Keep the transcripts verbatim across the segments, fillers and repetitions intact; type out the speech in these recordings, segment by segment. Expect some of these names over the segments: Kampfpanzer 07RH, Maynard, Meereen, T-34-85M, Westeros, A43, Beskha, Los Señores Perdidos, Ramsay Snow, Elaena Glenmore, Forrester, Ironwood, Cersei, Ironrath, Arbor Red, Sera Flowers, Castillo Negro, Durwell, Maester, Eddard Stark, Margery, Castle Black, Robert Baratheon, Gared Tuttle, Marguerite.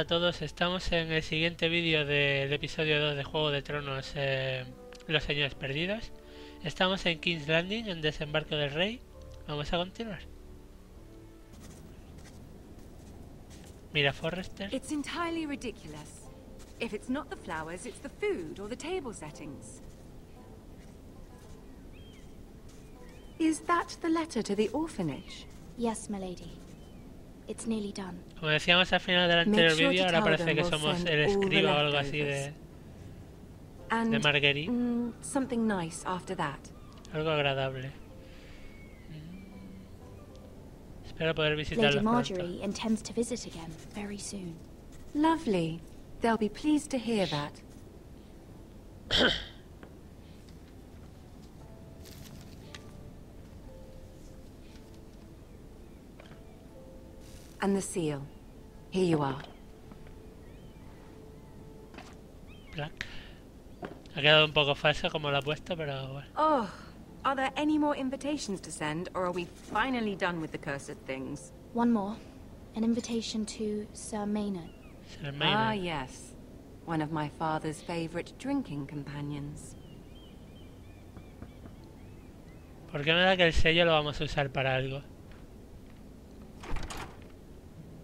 a todos, estamos en el siguiente vídeo del episodio dos de Juego de Tronos, eh, Los Señores Perdidos. Estamos en King's Landing, en Desembarco del Rey. Vamos a continuar. Mira Forrester. It's entirely ridiculous. If it's not the flowers, it's the food or the table settings. Is that the letter to the orphanage? Yes, my lady. It's nearly done. Como decíamos al final del anterior vídeo, ahora parece que somos el escriba o algo así de de Marguerite. Something nice after that. Algo agradable. Espero poder visitarlos pronto. Margery intends to visit again very soon. Lovely. They'll be pleased to hear that. And the seal. Here you are. Black. Ha quedado un poco falso como lo ha puesto, pero bueno. Oh, are there any more invitations to send, or are we finally done with the cursed things? One more, an invitation to Sir Maynard. Sir Maynard. Ah, yes, one of my father's favorite drinking companions. ¿Por qué me da que el sello lo vamos a usar para algo?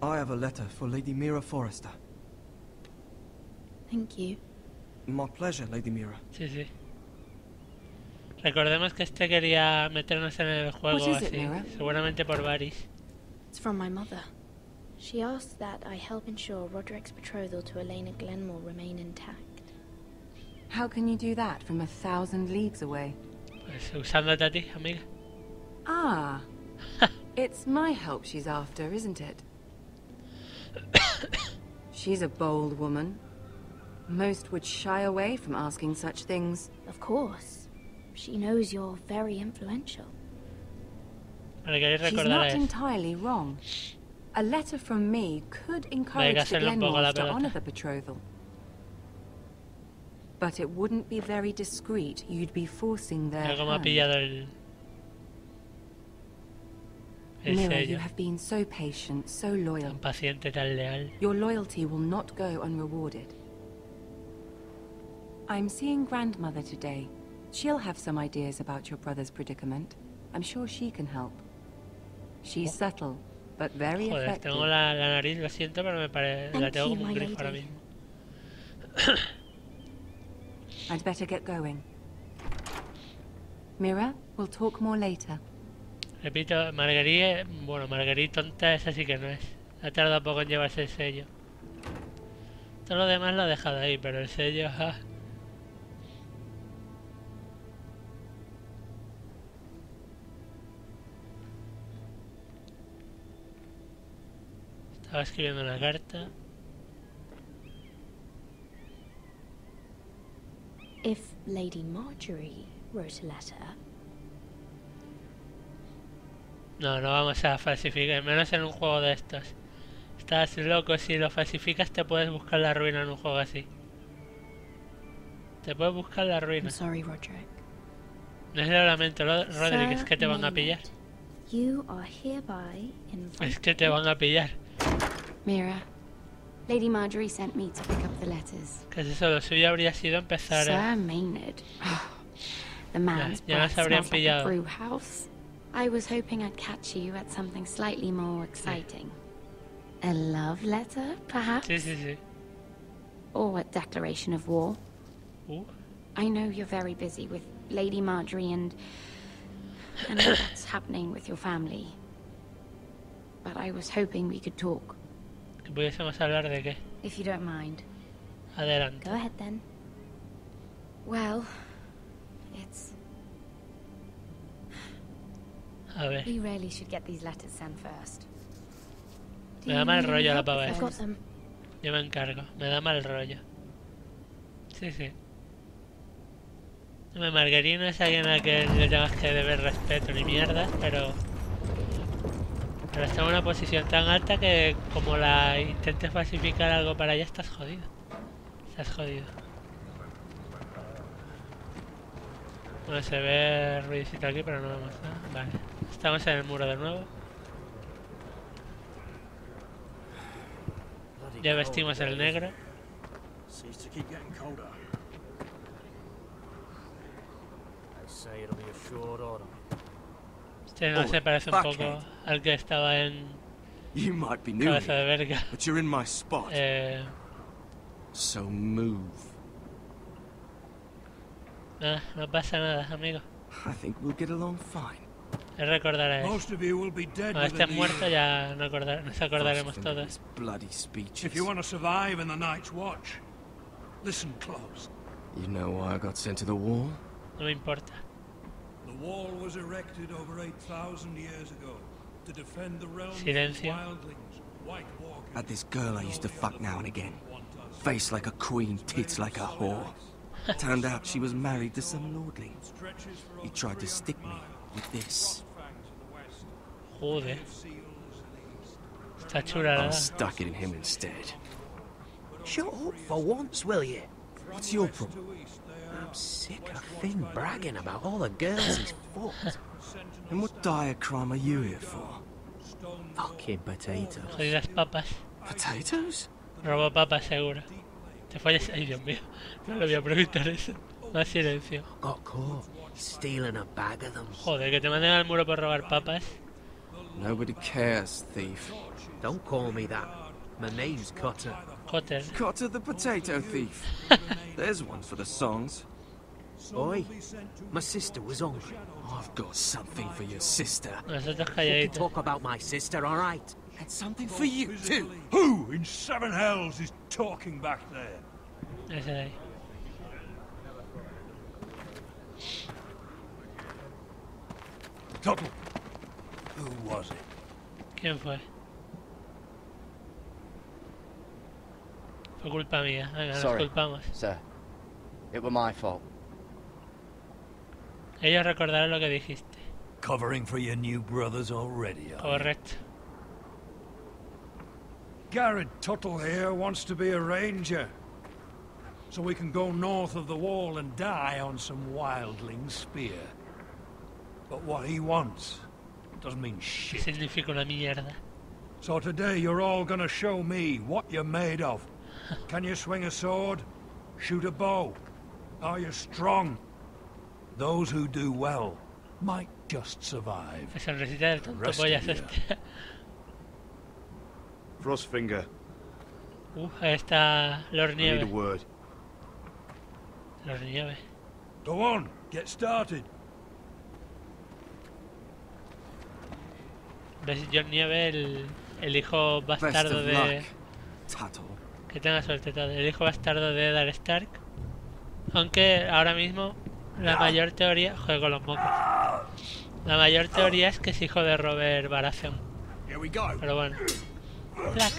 I have a letter for Lady Mira Forrester. Thank you. My pleasure, Lady Mira. Sí, sí. Recordemos que este quería meternos en el juego así, seguramente por Varys. It's from my mother. She asked that I help ensure Roderick's betrothal to Elaena Glenmore remain intact. How can you do that from a thousand leagues away? Pues usándote a ti, amiga. Ah. It's my help she's after, isn't it? She's a bold woman. Most would shy away from asking such things. Of course. She knows you're very influential. She's not entirely wrong. A letter from me could encourage the Glenmores to honor the betrothal. But it wouldn't be very discreet. You'd be forcing their hand. Mira, you have been so patient, so loyal. Tan paciente, tan leal. Your loyalty will not go unrewarded. I'm seeing grandmother today. She'll have some ideas about your brother's predicament. I'm sure she can help. She's subtle, but very Joder, effective. Tengo la, la nariz, lo siento, pero me pare... la tengo como un grifo ahora mismo. I'd better get going. Mira, we'll talk more later. Repito, Marguerite, bueno, Marguerite tonta esa sí que no es. Ha tardado poco en llevarse el sello. Todo lo demás lo ha dejado ahí, pero el sello... Ja. Estaba escribiendo una carta. If Lady Margery wrote a letter... No, no vamos a falsificar, menos en un juego de estos. Estás loco, si lo falsificas te puedes buscar la ruina en un juego así. Te puedes buscar la ruina. I'm sorry, Roderick. No es el lamento, Roderick, es que te van a pillar. Es que te van a pillar. Mira, Lady Margery sent me to pick up the letters. Que eso, lo suyo habría sido empezar. Sir Maynard. The man's ya nos habrían pillado. I was hoping I'd catch you at something slightly more exciting. Sí. A love letter, perhaps? Sí, sí, sí. Or a declaration of war. Ooh. I know you're very busy with Lady Margery and... and what's happening with your family. But I was hoping we could talk. ¿Pudiésemos hablar de qué? If you don't mind. Adelante. Go ahead then. Well, it's... We really should get these letters sent first. Me da mal rollo la pava esta. Yo me encargo. Me da mal rollo. Sí, sí. No me Marguerite no es alguien a que le tengas que deber respeto ni mierdas, pero... Pero está en una posición tan alta que como la intentes falsificar algo para allá estás jodido. Estás jodido. Bueno, se ve ruidicito aquí, pero no vemos nada. Vale. Estamos en el muro de nuevo. Ya vestimos el negro. Este no se parece un poco al que estaba en Cabeza de Verga. Eh... Ah, no pasa nada, amigo. Él recordará eso. Cuando estés muerto ya no acordar, nos acordaremos todos. Si quieres sobrevivir en la noche, listen close. You know why I got sent to the wall? No me importa. The wall was erected over eight thousand years ago to defend the realm from wildlings, white walkers. Had this girl I used to fuck now and again. Face like a queen, tits like a whore. Turned out she was married to some lordling. He tried to stick me with this. Joder. Está chula. I stuck it in him instead. Shut up for once, will you? What's your problem? I'm sick of Finn bragging about all the girls he's fucked. And what dire crime are you here for? Fucking potatoes. Jodidas papas. Potatoes? Robo papas, seguro. Te fallas. Ay, Dios mío. No le voy a preguntar eso. Más silencio. Got caught stealing a bag of them. Joder, que te manden al muro por robar papas. Nobody cares, thief. Don't call me that. My name's Cotter. Cotter. Cotter the potato thief. There's one for the songs. Oi, my sister was hungry. I've got something for your sister. You talk about my sister, all right? And something for you too. Who in seven hells is talking back there? Okay. Tuttle. Who was it? ¿Quién fue? Fue culpa mía. Venga, nos culpamos. Sir, it was my fault. Ellos recordaron lo que dijiste. Covering for your new brothers already. Correct. Gared Tuttle here wants to be a ranger, so we can go north of the wall and die on some wildling spear. But what he wants doesn't mean shit. Significa una mierda. So today you're all gonna show me what you're made of. Can you swing a sword? Shoot a bow? Are you strong? Those who do well might just survive. Frostfinger. Uh, ahí está Lord Nieve. I need a word. Lord Nieve. Go on, get started. John Nieve, el, el hijo bastardo de... Que tenga suerte, Tuttle. El hijo bastardo de Eddard Stark. Aunque ahora mismo la mayor teoría... Joder, con los mocos. La mayor teoría es que es hijo de Robert Baratheon. Pero bueno. Black.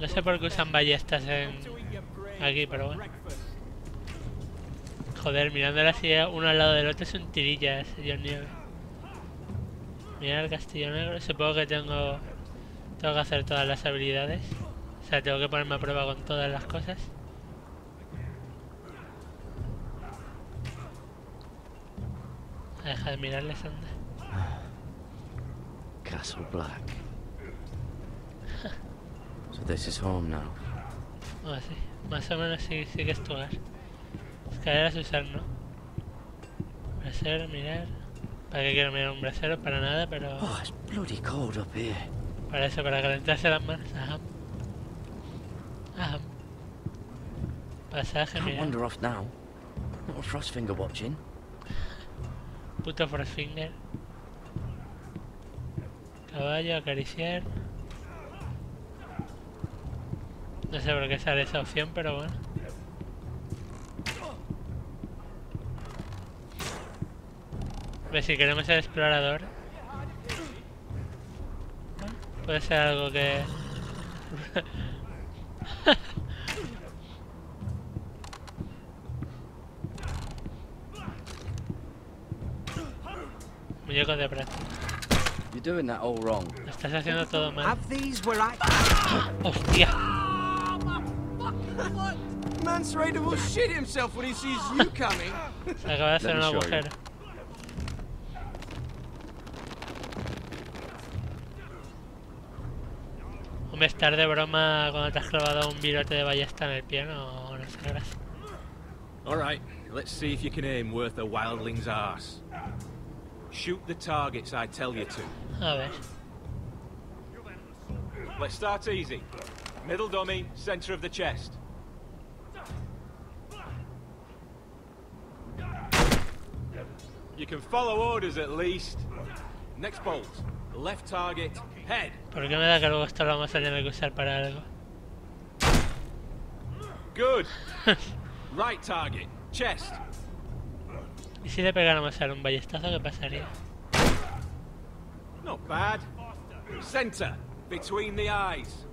No sé por qué usan ballestas en... aquí, pero bueno. Joder, mirándola así uno al lado del otro son tirillas, John Nieve. Mira el Castillo Negro. Supongo que tengo... Tengo que hacer todas las habilidades. O sea, tengo que ponerme a prueba con todas las cosas. Deja de mirarles, anda. Castle Black. So this is home now. Ah, sí. Más o menos sí, sí que es tu hogar. Escaleras usar, ¿no? Brasero, mirar. ¿Para qué quiero mirar un brasero? Para nada, pero... Oh, it's bloody cold up here. Para eso, para calentarse las manos. Ajá. Ajá. Pasaje, mirar. I can't wander off now. Not with Frostfinger watching. Puto Frostfinger. Caballo, acariciar. No sé por qué sale esa opción, pero bueno. Pues si queremos ser explorador, puede ser algo que... Muñecos de práctica. Lo estás haciendo todo mal. ¡Hostia! Se acaba de hacer un agujero. Hombre, estar de broma cuando te has clavado un virote de ballesta en el pie, no, no hace gracia. All right, let's see if you can aim worth a wildling's arse. Shoot the targets I tell you to. A ver. Let's start easy. Middle dummy, center of the chest. You can follow orders at least. Next bolt, left target, head. ¿Por qué me da que luego esto lo vamos a tener que usar para algo? Good. Right target, chest. ¿Y si le pegáramos a un ballestazo, qué pasaría? Not bad. Center, between the eyes.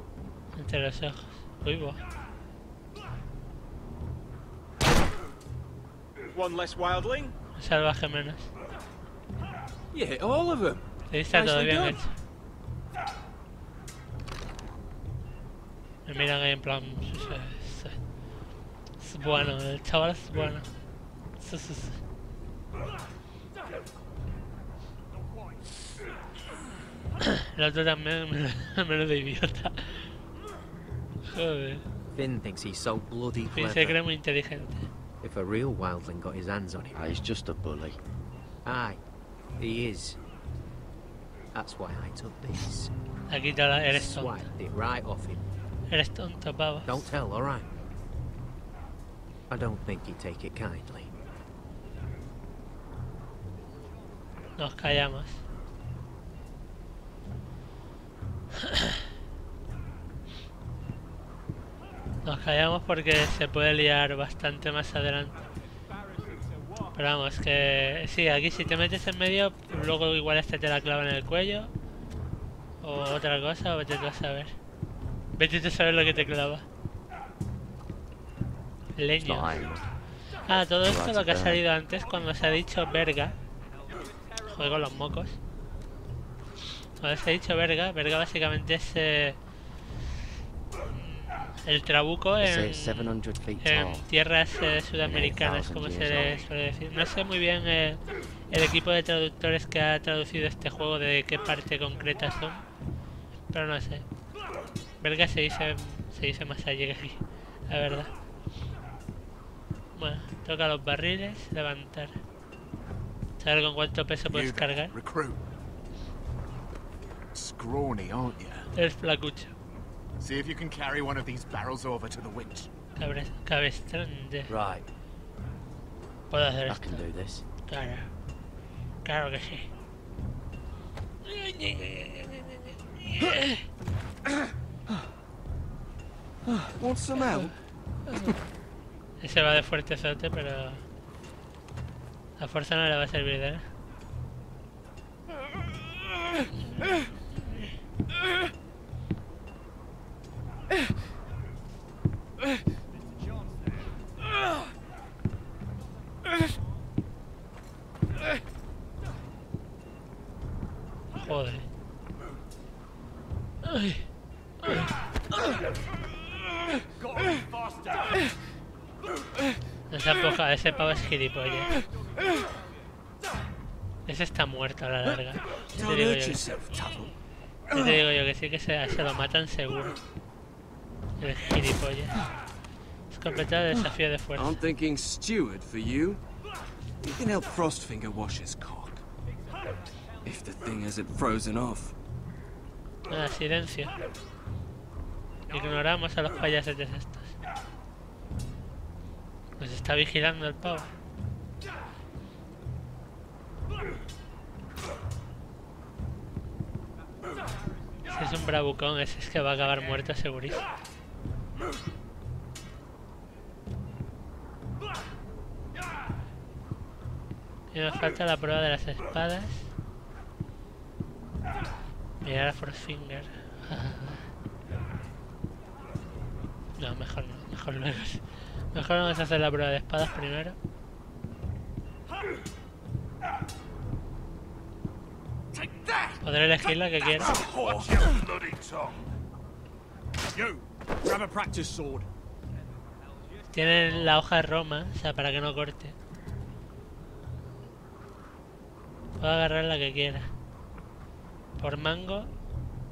Entre los ojos. Uy, wow. One less wildling. Salvaje menos. You hit all of them. Sí, está todo bien hecho. Me miran ahí en plan. Es bueno, el chaval es bueno. El otro también me lo de idiota. Joder. Finn thinks he's so bloody clever. Finn se cree muy inteligente. If a real wildling got his hands on him, ah, he's just a bully. Aye, he is. That's why I took this. Aquí te la eres tonto. Swiped it right off him. Eres tonto, baba. Don't tell, all right. I don't think he'd take it kindly. Nos callamos. Nos callamos porque se puede liar bastante más adelante. Pero vamos, que... Sí, aquí si te metes en medio, luego igual este te la clava en el cuello. O otra cosa, o vete tú a saber. Vete tú a saber lo que te clava. Leño. Ah, todo esto lo que ha salido antes cuando se ha dicho verga. Juego los mocos. Cuando se ha dicho verga, verga básicamente es... Eh... El trabuco en, en tierras eh, sudamericanas, como se le suele decir. No sé muy bien eh, el equipo de traductores que ha traducido este juego de qué parte concreta son, pero no sé. Verga se dice, se dice más allá que aquí, la verdad. Bueno, toca los barriles, levantar. Saber con cuánto peso puedes cargar. Eres flacucho. See if you can carry one of these barrels over to the winch. Cabestrante. Right. Puedo hacer esto. I can do this. Claro. Claro que sí. Want some help? Ese va de fuerte sote, pero la fuerza no le va a servir de nada. Joder. Ay. Ay. No se apoja, ese pavo es gilipollas. Ese está muerto a la larga. Yo te digo yo que, yo te digo yo que sí, que se, se lo matan seguro. El gilipollas. Es completar el desafío de fuerza. I'm thinking steward for you. You can help Frostfinger wash his cock. If the thing hasn't frozen off. Ah, silencio. Ignoramos a los payasetes estos. Nos está vigilando el pavo. Ese es un bravucón, ese es que va a acabar muerto segurísimo. Y nos falta la prueba de las espadas. Mirar a Frostfinger. No, mejor no, mejor no. Mejor vamos a hacer la prueba de espadas primero. Podré elegir la que quiera. Tienen la hoja roma, o sea, para que no corte. Puedo agarrar la que quiera. Por mango,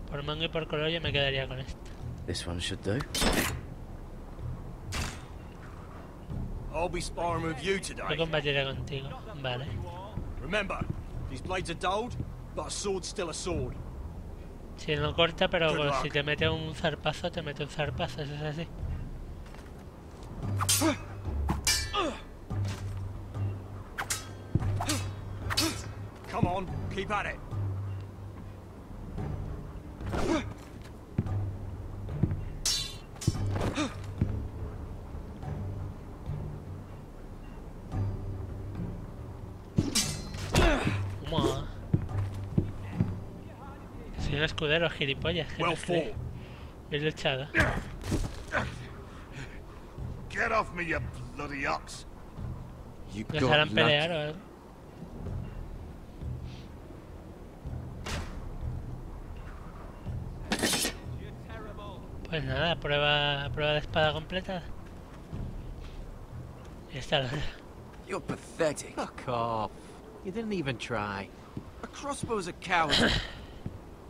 Por mango y por color yo me quedaría con esto. This one should do. I'll be sparring with you today. Yo combatiré contigo, vale. Remember, these blades are dulled, but a sword's still a sword. Si no corta, pero bueno, si te mete un zarpazo, te mete un zarpazo, eso es así. Come on, keep at it. Soy un escudero, gilipollas. Well bien luchado. Get off me, you bloody ox. You ¿Nos harán pelear o algo? Pues nada, prueba, prueba de espada completa. Esta la. You're pathetic. Fuck off. You didn't even try. A crossbow is a coward.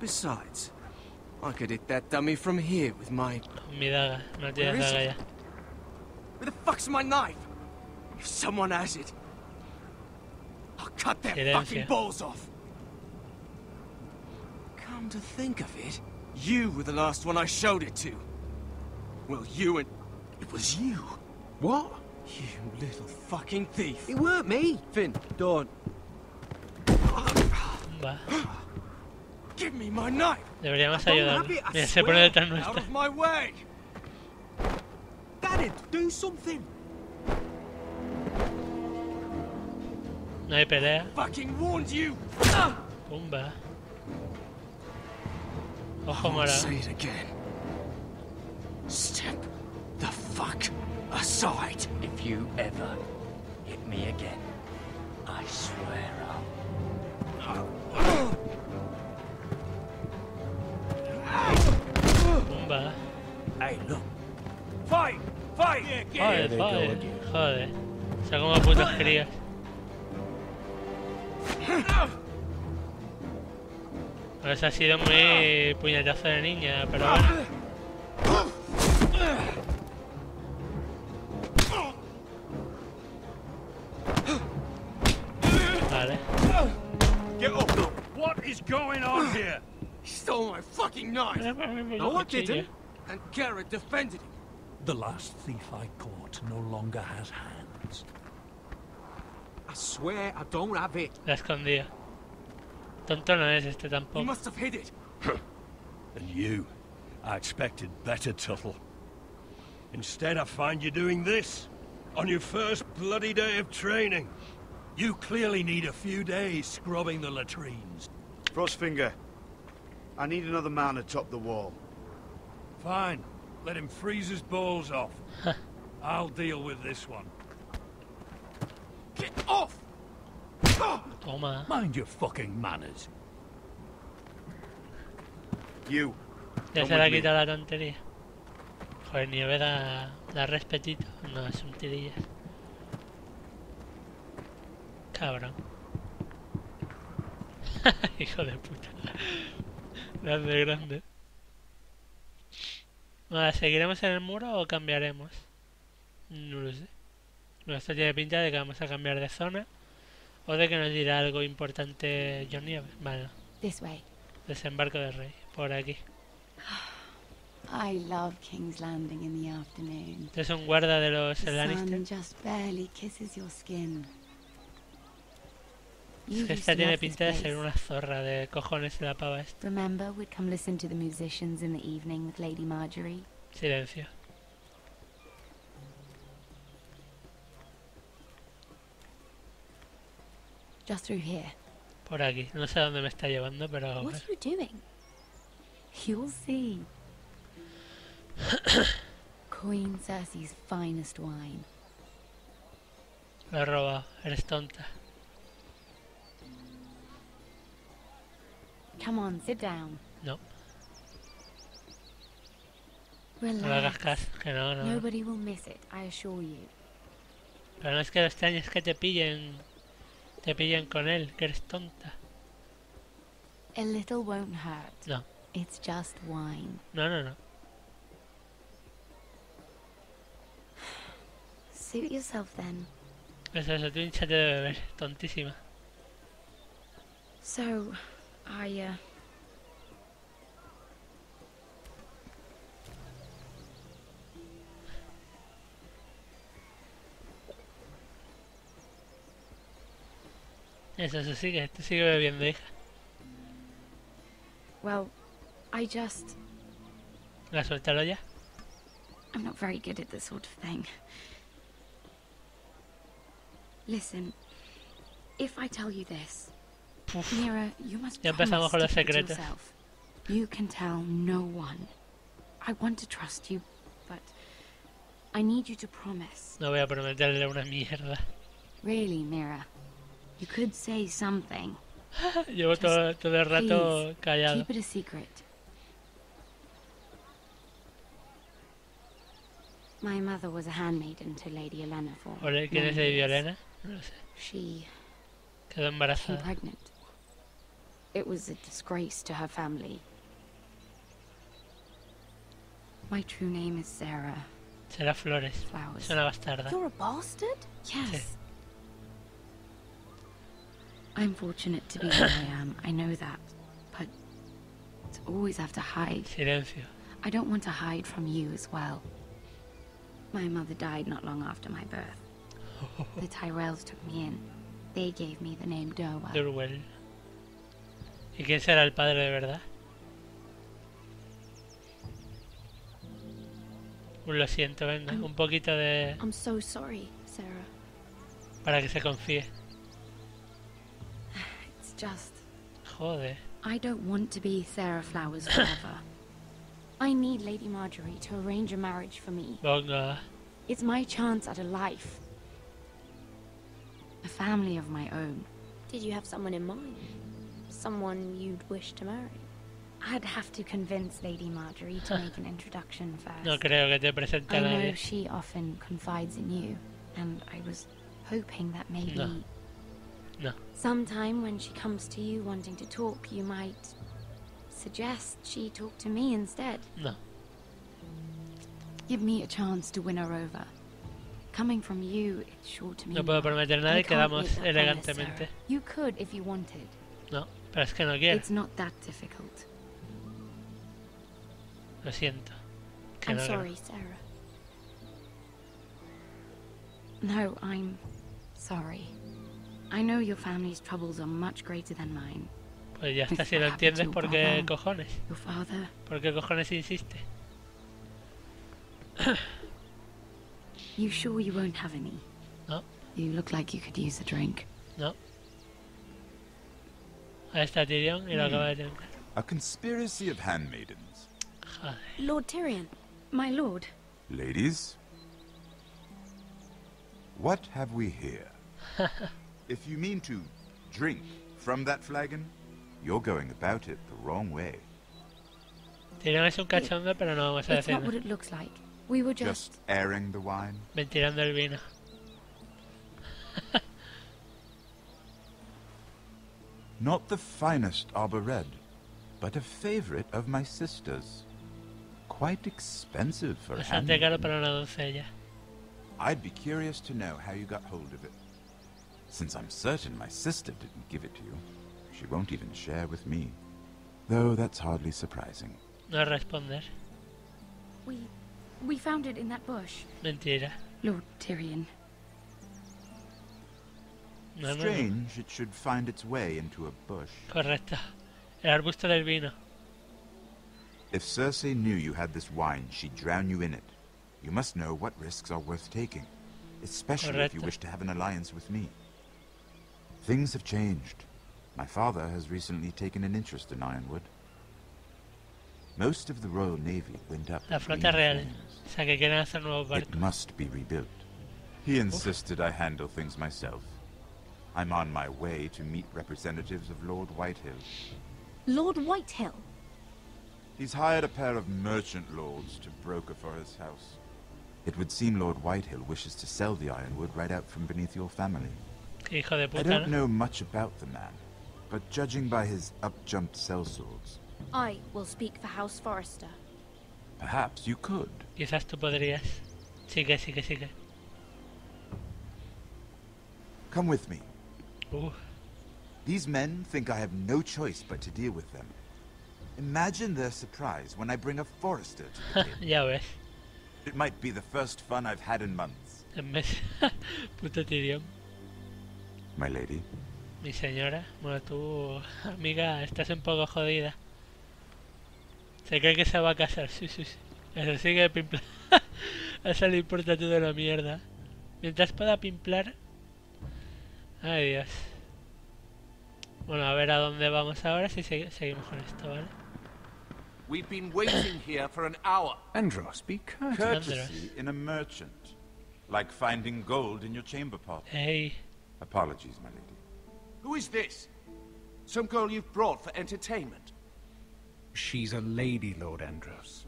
Besides, I could hit that dummy from here with my. Mi daga, no tienes daga ya. Where the fuck's my knife? If someone has it, I'll cut their Silencio. fucking balls off. Come to think of it. You were the last one I showed it to. Well, you and... It was you. What? You little fucking thief. It weren't me. Finn, don't. Give me my knife. Deberíamos ayudarlo. Mira, se pone detrás nuestra. Out of my way. Gared, do something. No hay pelea. Fucking warned you. Pumba. I'll say it again. Step the fuck aside. If you ever hit me again, I swear I'll. Bomba. Hey, look. Fight, fight. Yeah, get it. Joder. Se ha comido putas crías. Eso ha sido muy puñetazo de niña, pero bueno. Vale. Get up. What is going on here? He stole my fucking knife. No, I didn't. And Gared defended him. The last thief I caught no longer has hands. I swear I don't have it. La escondía. Tonto no es este tampoco. You must have hid it. And you, I expected better, Tuttle. Instead, I find you doing this on your first bloody day of training. You clearly need a few days scrubbing the latrines. Frostfinger, I need another man atop the wall. Fine, let him freeze his balls off. I'll deal with this one. Get off! Toma. Mind your fucking manners. You. Ya se le ha quitado la tontería. Joder, Nieve da, da respetito. No, es un tirillas. Cabrón. Hijo de puta. Grande, grande. Vale, ¿seguiremos en el muro o cambiaremos? No lo sé. No, esto tiene pinta de que vamos a cambiar de zona. O de que nos dirá algo importante John Nieve. Vale. This way. Desembarco del Rey. Por aquí. I love King's Landing in the afternoon. Este es un guarda de los Lannister. Esta tiene pinta de ser una zorra de cojones la pava esta. Remember, we'd come listen to the musicians in the evening with Lady Margery. Silencio. Just through here. Por aquí. No sé dónde me está llevando, pero. What are you doing? You'll see. Queen Cersei's finest wine. Lo he robado. Eres tonta. Come on, sit down. No. Relax. No le hagas caso, que no, no. Nobody will miss it, I assure you. Pero no es que lo extraño, es que te pillen. Te pillan con él, que eres tonta. A little won't hurt. No, It's just wine. No, no, no. Suit yourself then. Eso, eso, tú hinchate de beber, tontísima. So, I, uh... Eso, eso sigue, tú sigue bebiendo, hija. Well, I just... La suéltalo ya. I'm not very good at this sort of thing. Listen, if I tell you this, Uf. Mira, you must ya empezamos con los secretos. Yourself. You can tell no one. I want to trust you, but I need you to promise. No voy a prometerle una mierda. Really, Mira, you could say something. Llevo todo, todo el rato callado. Keep it a secret. My mother was a handmaiden to Lady Elaena for many years. Elaena? No sé. She quedó embarazada. Pregnant. It was a disgrace to her family. My true name is Sera. Sera Flowers. Flowers. Es una bastarda. You're a bastard? Yes. Sí. I'm fortunate to be where I am. I know that, but to always have to hide. Silencio. I don't want to hide from you as well. My mother died not long after my birth. The Tyrells took me in. They gave me the name Durwell. Durwell. ¿Y quién será el padre de verdad? Lo siento, venga, un poquito de. I'm so sorry, Sera. Para que se confíe. It's just. Joder. I don't want to be Sera Flowers forever. I need Lady Margery to arrange a marriage for me. Bonga. It's my chance at a life. A family of my own. Did you have someone in mind? Someone you'd wish to marry? I'd have to convince Lady Margery to make an introduction first. No creo que te presente a nadie. I know she often confides in you, and I was hoping that maybe... No. No. Sometime when she comes to you wanting to talk, you might... suggest she talk to me instead. No. Give me a chance to win her over. Coming from you, it's sure to me. No puedo prometer nada y quedamos elegantemente. You could if you wanted. No, pero es que no quiero. It's not that difficult. Lo siento. Que I'm no sorry, quiero. Sera. No, I'm sorry. I know your family's troubles are much greater than mine. Pues ya está, si lo entiendes, ¿por qué cojones? ¿Por qué cojones insiste? You sure you won't have any? No. You look like you could use a drink. No. Ahí está Tyrion y lo acaba de tener. A conspiracy of handmaidens. Joder. Lord Tyrion, my lord. Ladies, what have we here? If you mean to drink from that flagon, you're going about it the wrong way. Tyrion es un cachondo, pero no vamos a decir nada. That's not what it looks like. We were just... just airing the wine. Ventilando el vino. Not the finest Arbor Red, but a favorite of my sister's. Quite expensive for bastante caro para una doncella. I'd be curious to know how you got hold of it, since I'm certain my sister didn't give it to you. She won't even share with me, though that's hardly surprising. No responder. We, we found it in that bush. Mentira. Lord Tyrion. No, strange, no. It should find its way into a bush. Correcto. El arbusto del vino. If Cersei knew you had this wine, she'd drown you in it. You must know what risks are worth taking, especially correcto. If you wish to have an alliance with me. Things have changed. My father has recently taken an interest in Ironwood. Most of the Royal Navy went up. La flota real. O sea, que quieren hacer nuevos barcos. It must be rebuilt. He insisted I handle things myself. I'm on my way to meet representatives of Lord Whitehill. Lord Whitehill? He's hired a pair of merchant lords to broker for his house. It would seem Lord Whitehill wishes to sell the Ironwood right out from beneath your family. Que hijo de puta, I don't know much about the man. But judging by his up-jumped sellswords, I will speak for House Forrester. Perhaps you could. Quizás tú podrías. Sigue, sigue, sigue. Come with me. Ooh. These men think I have no choice but to deal with them. Imagine their surprise when I bring a Forrester to the yeah, ves. It might be the first fun I've had in months. Puto Tyrion. My lady. Mi señora. Bueno, tú, amiga, estás un poco jodida. Se cree que se va a casar, sí, sí, sí. Eso sí que pimpla. Eso le importa todo a la mierda. Mientras pueda pimplar... Ay, Dios. Bueno, a ver a dónde vamos ahora si se seguimos con esto, ¿vale? We've been waiting here for an hour. Andros, be courteous. Courtesy in a merchant, like finding gold in your chamber pot. Hey. Apologies, my lady. Who is this? Some girl you've brought for entertainment. She's a lady, Lord Andros.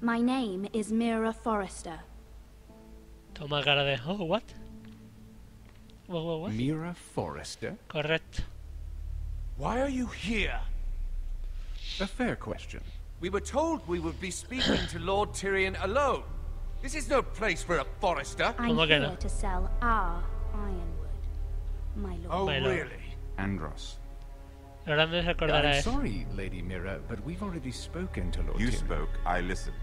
My name is Mira Forrester. Toma cara de oh, what? What, what, what? Mira Forrester. Correct. Why are you here? A fair question. We were told we would be speaking to Lord Tyrion alone. This is no place for a Forrester. I'm here to sell our Ironwood, my lord. Oh, my lord. Really? Andros. I'm sorry, Lady Mira, but we've already spoken to Lord you Tyrion. You spoke, I listened.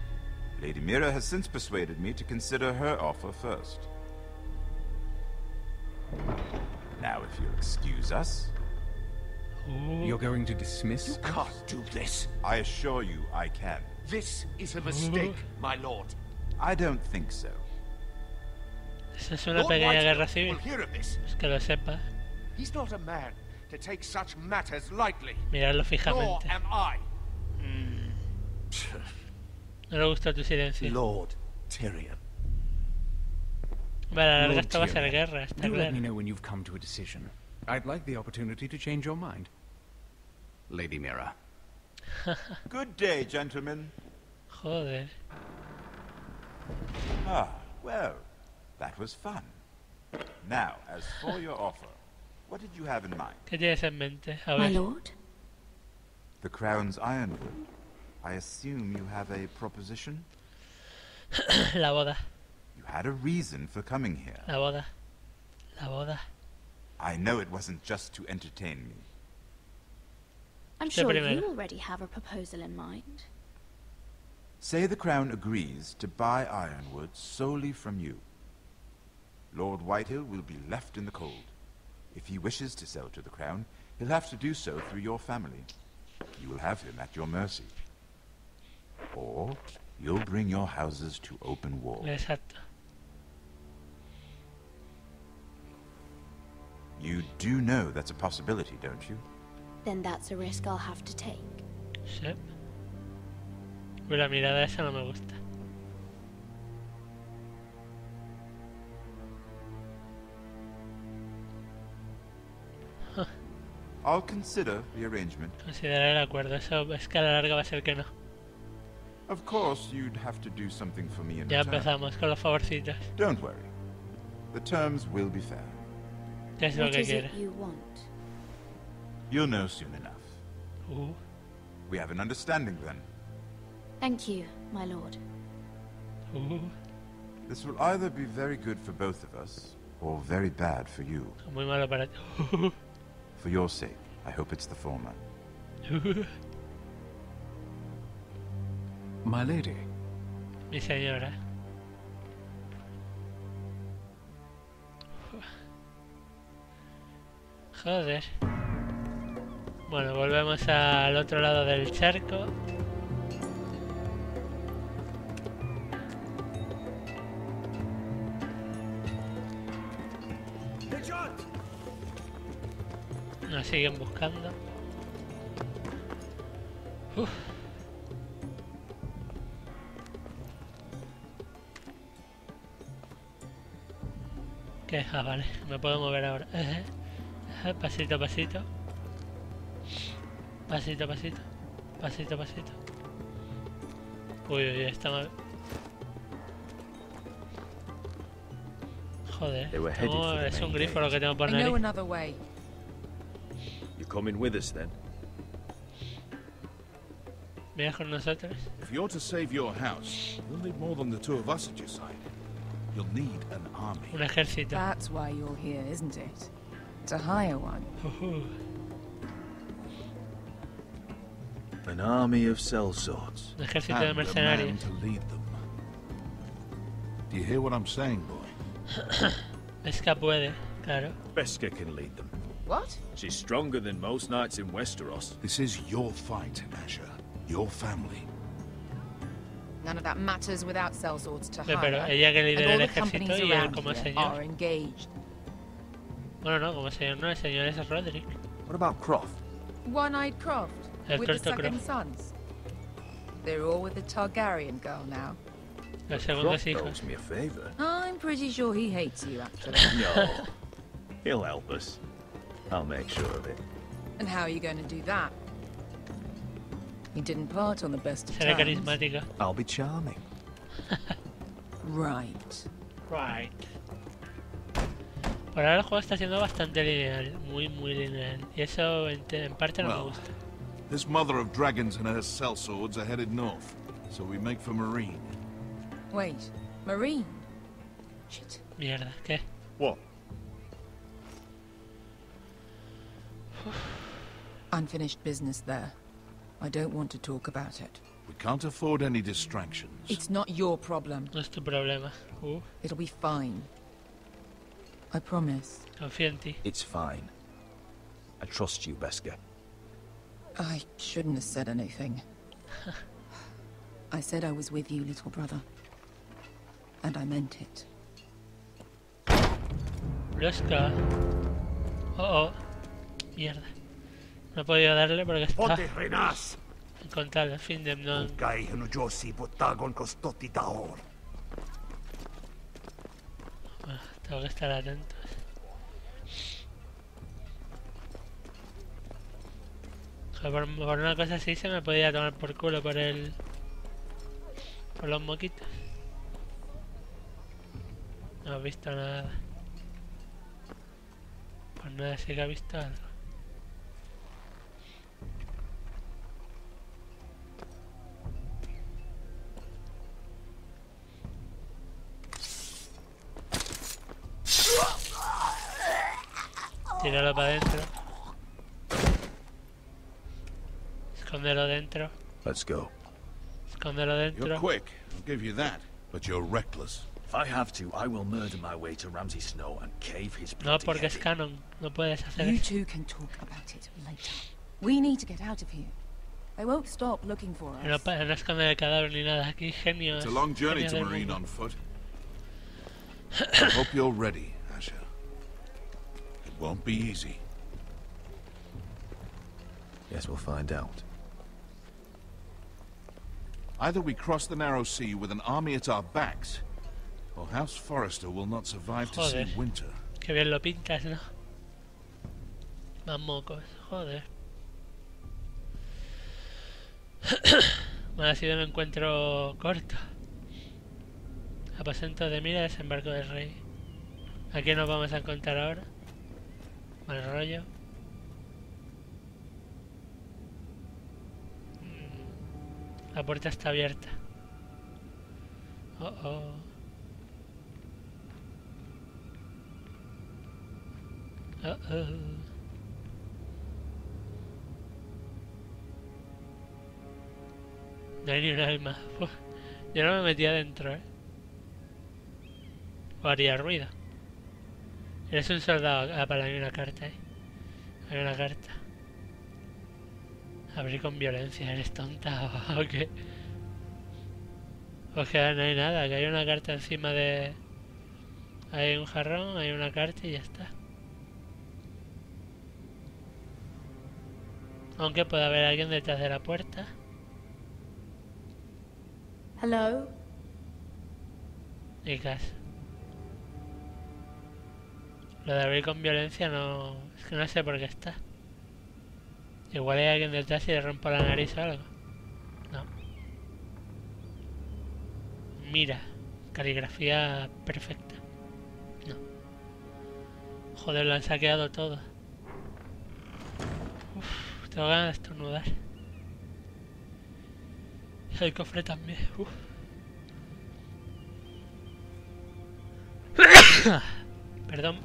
Lady Mira has since persuaded me to consider her offer first. Now, if you'll excuse us... You're going to dismiss? You can't do this. I assure you I can. This is a mistake, my lord. I don't think so. This is a pequeña guerra civil. Es que lo sepa. He's not a man to take such matters lightly. Miradlo fijamente. Nor am I. Mm. No le gusta tu silencio. Lord Tyrion. Vale, la esto va a ser guerra, está claro. Let me know when you've come to a decision. I'd like the opportunity to change your mind, Lady Mira. Good day, gentlemen. Joder. Ah, well, that was fun. Now, as for your offer, what did you have in mind? ¿Qué tienes en mente? A ver. My lord? The Crown's Ironwood. I assume you have a proposition? La boda. You had a reason for coming here. La boda. La boda. I know it wasn't just to entertain me. I'm sure you already have a proposal in mind. Say the Crown agrees to buy Ironwood solely from you. Lord Whitehill will be left in the cold. If he wishes to sell to the Crown, he'll have to do so through your family. You will have him at your mercy. Or you'll bring your houses to open war. Exacto. You do know that's a possibility, don't you? Then that's a risk I'll have to take. Sí. Pues la mirada esa no me gusta. Huh. I'll consider the arrangement. Consideraré el acuerdo. Eso es que a la larga va a ser que no. Of course, you'd have to do something for me in return. Ya empezamos con los favorcitos. Don't worry. The terms will be fair. What is it you want? You'll know soon enough. Ooh. We have an understanding then. Thank you, my lord. Ooh. This will either be very good for both of us, or very bad for you. Muy malo para ti. For your sake, I hope it's the former. My lady. Mi señora. Joder. Bueno, volvemos al otro lado del charco. Nos siguen buscando. Uf. ¿Qué? Ah, vale. Me puedo mover ahora. Pasito a pasito. Pasito a pasito. Pasito a pasito. Uy, uy, está mal. Joder. No, es un grifo lo que tengo por nariz. You coming with us then? Ven con nosotros. If you're to save your house, you'll need more than the two of us at your side. You'll need an army. Un ejército. That's why you're here, isn't it? To hire one. An army of sellswords. Un ejército de mercenarios. And a man to lead them. Do you hear what I'm saying, boy? Beskha puede, claro. Beskha can lead them. What? She's stronger than most knights in Westeros. This is your fight, Asha. Your family. None of that matters without sellswords to hire. Pero ella que lidera el ejército y él como señor. Bueno, no, como señor no, el señor es Roderick. What about Croft? One-eyed Croft with the second sons. They're all with the Targaryen girl now. Los segundos hijos. Me a favor. I'm pretty sure he hates you, actually. No, he'll help us. I'll make sure of it. And how are you going to do that? He didn't part on the best of terms. I'll be charming. Right. Right. Por ahora el juego está siendo bastante lineal, muy muy lineal, y eso en, en parte no well, me gusta. This mother of dragons and her sellswords are headed north, so we make for Meereen. Wait, Meereen? Shit. Mierda, ¿qué? What? Unfinished business there. I don't want to talk about it. We can't afford any distractions. It's not your problem. No es tu problema. Uh. It'll be fine. I promise. Confío en ti. It's fine. I trust you, Beskha. I shouldn't have said anything. I said I was with you, little brother. And I meant it. Beskha. Oh, oh. Mierda. No he podido darle porque está con tal fin de no. Bueno, tengo que estar atentos. Por, por una cosa así se me podía tomar por culo por el por los moquitos. No he visto nada. Pues nada, sí que he visto algo. Tíralo para adentro. Escóndelo dentro. Let's go. Escóndelo dentro. You're quick. I'll give you that. But you're reckless. If I have to, I will murder my way to Ramsay Snow and cave his bloody. No, porque es canon. No puedes hacer. You two can talk about it later. We need to get out of here. They won't stop looking for us. No, no esconder el cadáver ni nada. Aquí genios. It's a long journey to Meereen on foot. I hope you're ready. Won't be easy. Yes, we'll find out. Either we cross the narrow sea with an army at our backs, or House Forrester will not survive to see winter. Que bien lo pintas, ¿no? Más mocos, joder. Bueno, ha sido un encuentro corto. Aposento de Mira, Desembarco del Rey. ¿A qué nos vamos a encontrar ahora? Mal rollo. La puerta está abierta. Oh, oh. Oh, oh. No hay ni un alma. Uf. Yo no me metí adentro, ¿eh? O haría ruido. Eres un soldado. Ah, para, hay una carta, eh. Hay una carta. Abrir con violencia, eres tonta o qué. O que no hay nada, que hay una carta encima de. Hay un jarrón, hay una carta y ya está. Aunque puede haber alguien detrás de la puerta. Hello. Y caso. Lo de abrir con violencia no. Es que no sé por qué está. Igual hay alguien detrás y le rompo la nariz o algo. No. Mira. Caligrafía perfecta. No. Joder, lo han saqueado todo. Uff, tengo ganas de estornudar. El cofre también. Uf. Perdón.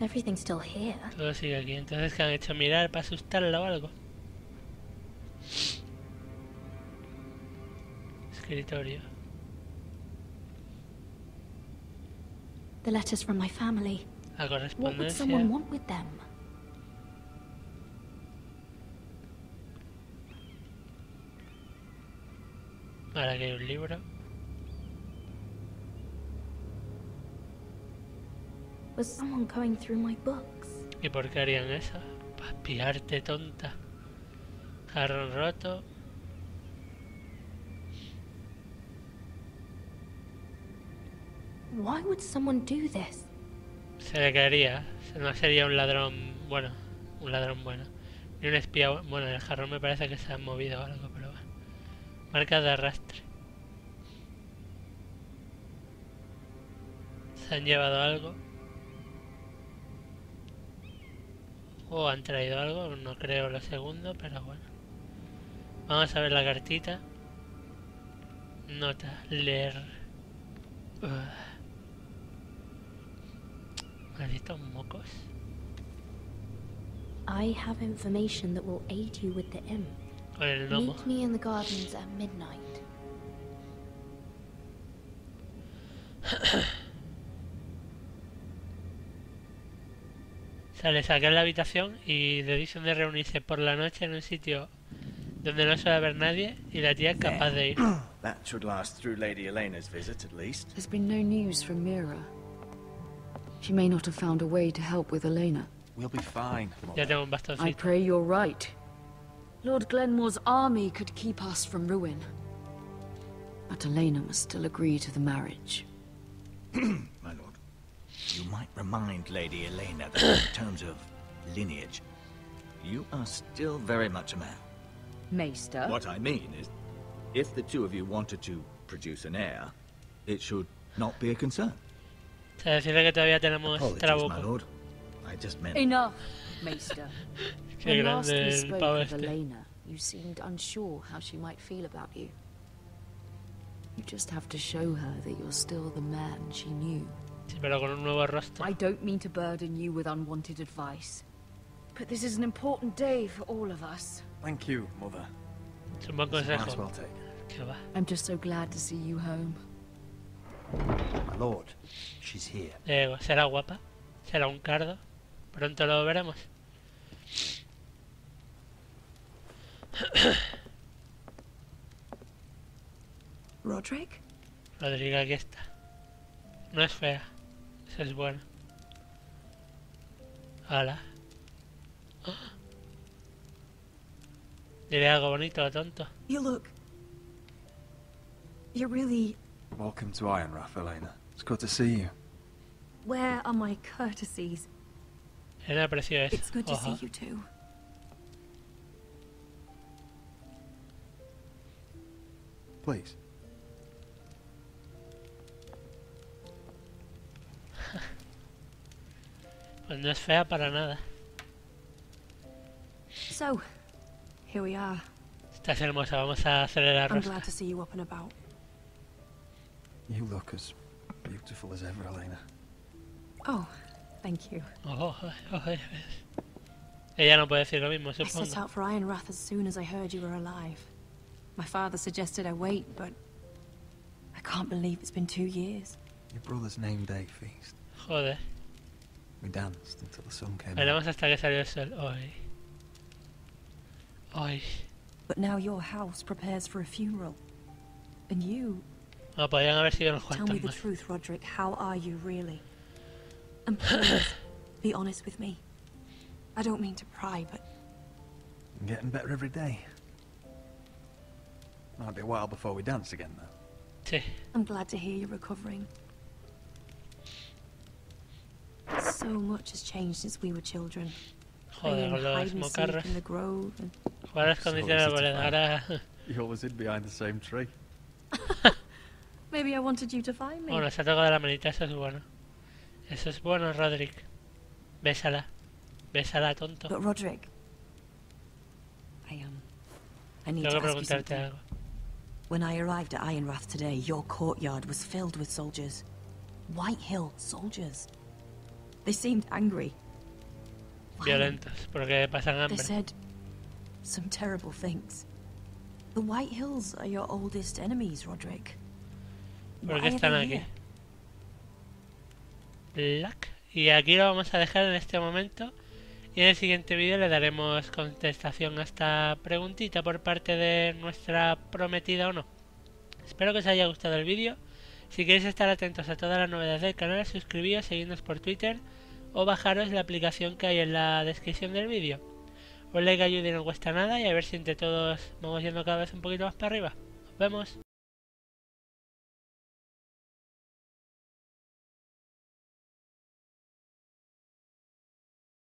Everything's still here. Todo sigue aquí. Entonces, ¿qué han hecho? ¿Mirar para asustarla o algo? Escritorio. The letters from my family. La correspondencia. What would someone want with them? Ahora que hay un libro. Was someone going through my books? ¿Y por qué harían eso? Para espiarte, tonta. Jarrón roto. Why would someone do this? Se le caería. No sería un ladrón bueno. Un ladrón bueno. Ni un espía bueno. Bueno, el jarrón me parece que se ha movido o algo, pero bueno. Marca de arrastre. ¿Se han llevado algo? ¿O oh, han traído algo? No creo lo segundo, pero bueno. Vamos a ver la cartita. Nota, leer. Uf. Malditos mocos. I have information that will aid you with the imp. Con el gnomo. Meet me in the gardens at midnight. Sale, sacar la habitación y le dicen de reunirse por la noche en un sitio donde no suele haber nadie y la tía es capaz de ir. That should last through Lady Elena's visit at least. There's been no news from Mira. She may not have found a way to help with Elaena. We'll be fine. Ya tengo un bastoncito. I pray you're right. Lord Glenmore's army could keep us from ruin. But Elaena must still agree to the marriage. My lord. You might remind Lady Elaena that in terms of lineage, you are still very much a man. Maester? What I mean is, if the two of you wanted to produce an heir, it should not be a concern. Se decide que todavía tenemos trabuco. My lord. I just meant... Enough, Maester. When last you spoke with Elaena, you seemed unsure how she might feel about you. You just have to show her that you're still the man she knew. Pero con un nuevo rostro. I don't mean to burden you with unwanted advice, but this is an important day for all of us. Thank you, mother. Es un buen consejo. I'm just so glad to see you home. My lord, she's here. Eh, será guapa, será un cardo. Pronto lo veremos. Roderick. Roderick, aquí está. No es fea. Eso es bueno. Hola. Oh. Diré algo bonito, tonto. You look. You're really. Welcome to Ironrath, Elaena. It's good to see you. Where are my courtesies? Era preciosa. It's good to Oja. see you too. Please. Pues no es fea para nada. So, here we are. Estás hermosa, vamos a acelerar. I'm glad to see you up and about. You look as beautiful as ever, Elaena. Oh, thank you. Oh, oh, oh, oh. Ella no puede decir lo mismo, supongo. I set out for Ironrath as soon as I heard you were alive. My father suggested I wait, but I can't believe it's been two years. Your brother's name day feast. Joder. We danced until the sun came out. Hasta que salió el sol. Oy. Oy. But now your house prepares for a funeral. And you... Oh, podrían haber sido unos cuantos. Tell me the truth, Roderick. How are you really? And please, be honest with me. I don't mean to pry, but... I'm getting better every day. Might be a while before we dance again, though. Sí. I'm glad to hear you're recovering. So much has changed since we were children. Joder, los mocarras. Buenas condiciones ahora. You always hid behind the same tree. Maybe I wanted you to find me. Bueno, se ha tocado la manita, eso es bueno. Eso es bueno, Roderick. Bésala. Bésala, tonto. But Roderick, I um, I need to ask you something. When I arrived at Ironrath today, your courtyard was filled with soldiers. Whitehill soldiers. They seemed angry. Violentos, porque pasan hambre. They said some terrible things. The Whitehills are your oldest enemies, Roderick. ¿Por qué están aquí? Black. Y aquí lo vamos a dejar en este momento. Y en el siguiente vídeo le daremos contestación a esta preguntita por parte de nuestra prometida o no. Espero que os haya gustado el vídeo. Si queréis estar atentos a todas las novedades del canal, suscribíos, seguidnos por Twitter o bajaros la aplicación que hay en la descripción del vídeo. Un like ayuda y no cuesta nada y a ver si entre todos vamos yendo cada vez un poquito más para arriba. Nos vemos.